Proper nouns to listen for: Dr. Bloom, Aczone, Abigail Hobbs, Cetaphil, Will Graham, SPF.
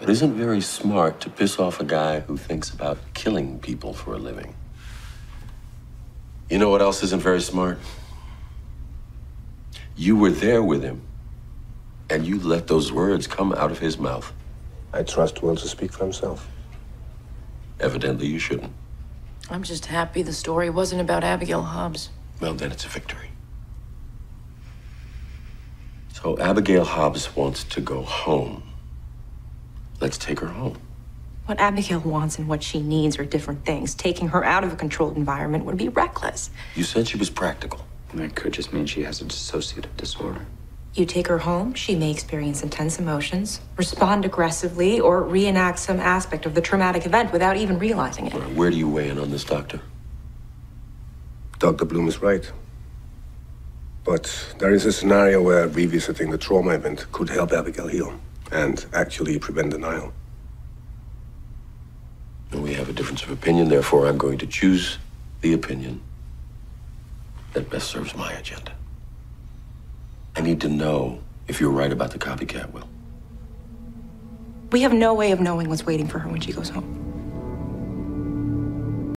It isn't very smart to piss off a guy who thinks about killing people for a living. You know what else isn't very smart? You were there with him, and you let those words come out of his mouth. I trust Will to speak for himself. Evidently, you shouldn't. I'm just happy the story wasn't about Abigail Hobbs. Well, then it's a victory. So Abigail Hobbs wants to go home. Let's take her home. What Abigail wants and what she needs are different things. Taking her out of a controlled environment would be reckless. You said she was practical. That could just mean she has a dissociative disorder. You take her home, she may experience intense emotions, respond aggressively, or reenact some aspect of the traumatic event without even realizing it. Where do you weigh in on this, Doctor? Dr. Bloom is right. But there is a scenario where revisiting the trauma event could help Abigail heal and actually prevent denial. We have a difference of opinion, therefore I'm going to choose the opinion that best serves my agenda. I need to know if you're right about the copycat, Will. We have no way of knowing what's waiting for her when she goes home.